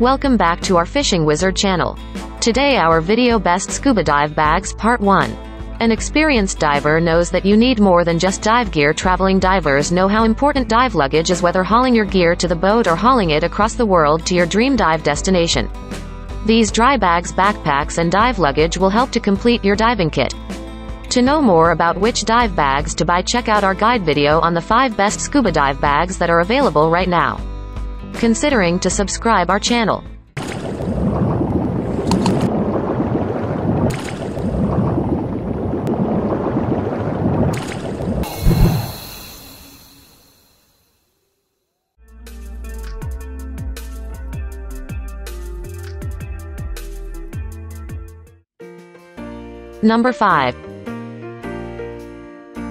Welcome back to our Fishing Wizard channel. Today our video Best Scuba Dive Bags Part 1. An experienced diver knows that you need more than just dive gear. Traveling divers know how important dive luggage is, whether hauling your gear to the boat or hauling it across the world to your dream dive destination. These dry bags, backpacks and dive luggage will help to complete your diving kit. To know more about which dive bags to buy, check out our guide video on the 5 best scuba dive bags that are available right now. Considering to subscribe our channel. Number 5.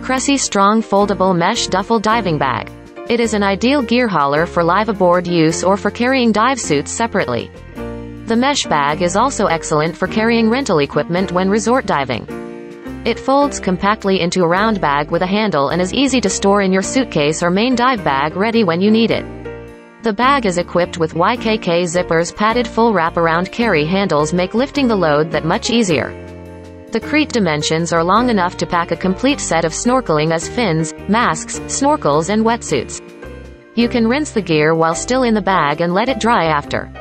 Cressi Strong Foldable Mesh Duffel Diving Bag. It is an ideal gear hauler for live aboard use or for carrying dive suits separately. The mesh bag is also excellent for carrying rental equipment when resort diving. It folds compactly into a round bag with a handle and is easy to store in your suitcase or main dive bag, ready when you need it. The bag is equipped with YKK zippers. Padded full wraparound carry handles make lifting the load that much easier. The crete dimensions are long enough to pack a complete set of snorkeling as fins, masks, snorkels and wetsuits. You can rinse the gear while still in the bag and let it dry after.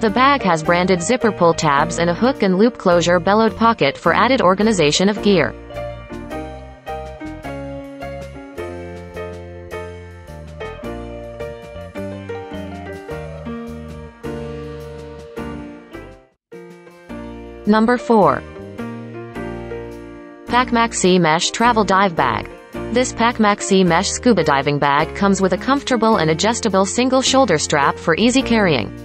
The bag has branded zipper pull tabs and a hook and loop closure bellowed pocket for added organization of gear. Number 4. Pacmaxi Mesh Travel Dive Bag. This Pacmaxi Mesh Scuba Diving Bag comes with a comfortable and adjustable single shoulder strap for easy carrying.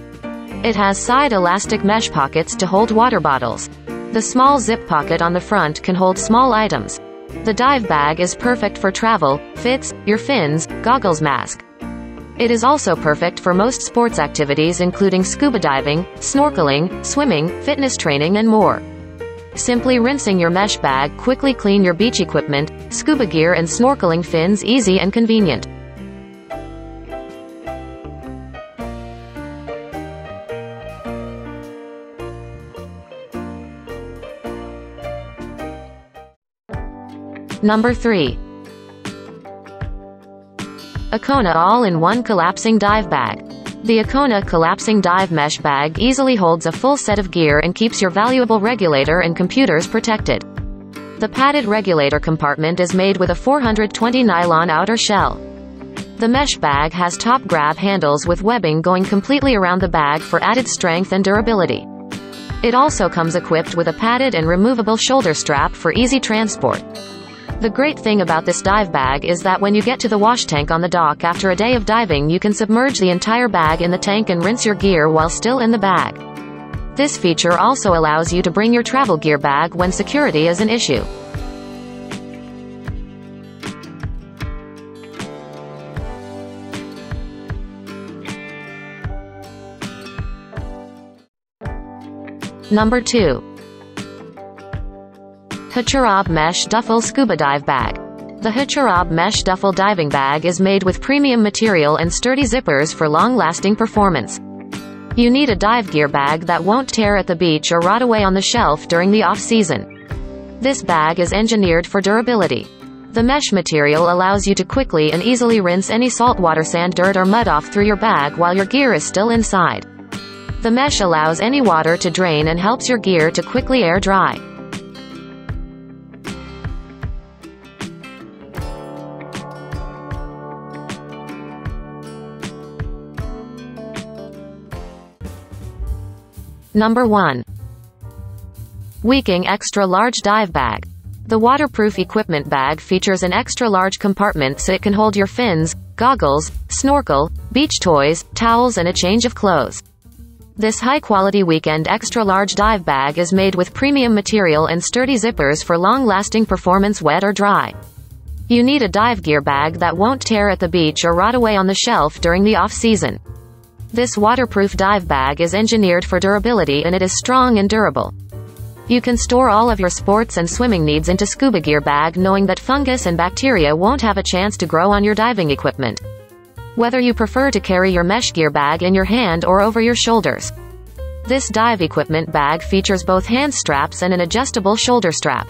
It has side elastic mesh pockets to hold water bottles. The small zip pocket on the front can hold small items. The dive bag is perfect for travel, fits, your fins, goggles, mask. It is also perfect for most sports activities including scuba diving, snorkeling, swimming, fitness training and more. Simply rinsing your mesh bag, quickly clean your beach equipment, scuba gear and snorkeling fins. Easy and convenient. Number 3. Akona All-in-One Collapsing Dive Bag. The Akona collapsing dive mesh bag easily holds a full set of gear and keeps your valuable regulator and computers protected. The padded regulator compartment is made with a 420 nylon outer shell. The mesh bag has top grab handles with webbing going completely around the bag for added strength and durability. It also comes equipped with a padded and removable shoulder strap for easy transport. The great thing about this dive bag is that when you get to the wash tank on the dock after a day of diving, you can submerge the entire bag in the tank and rinse your gear while still in the bag. This feature also allows you to bring your travel gear bag when security is an issue. Number 2. Hiturbo Mesh Duffel Scuba Dive Bag. The Hiturbo Mesh Duffel Diving Bag is made with premium material and sturdy zippers for long-lasting performance. You need a dive gear bag that won't tear at the beach or rot away on the shelf during the off-season. This bag is engineered for durability. The mesh material allows you to quickly and easily rinse any saltwater, sand, dirt or mud off through your bag while your gear is still inside. The mesh allows any water to drain and helps your gear to quickly air dry. Number 1. Weiking Extra Large Dive Bag. The waterproof equipment bag features an extra-large compartment so it can hold your fins, goggles, snorkel, beach toys, towels and a change of clothes. This high-quality Weiking extra-large dive bag is made with premium material and sturdy zippers for long-lasting performance, wet or dry. You need a dive gear bag that won't tear at the beach or rot away on the shelf during the off-season. This waterproof dive bag is engineered for durability and it is strong and durable. You can store all of your sports and swimming needs into scuba gear bag knowing that fungus and bacteria won't have a chance to grow on your diving equipment. whether you prefer to carry your mesh gear bag in your hand or over your shoulders. This dive equipment bag features both hand straps and an adjustable shoulder strap.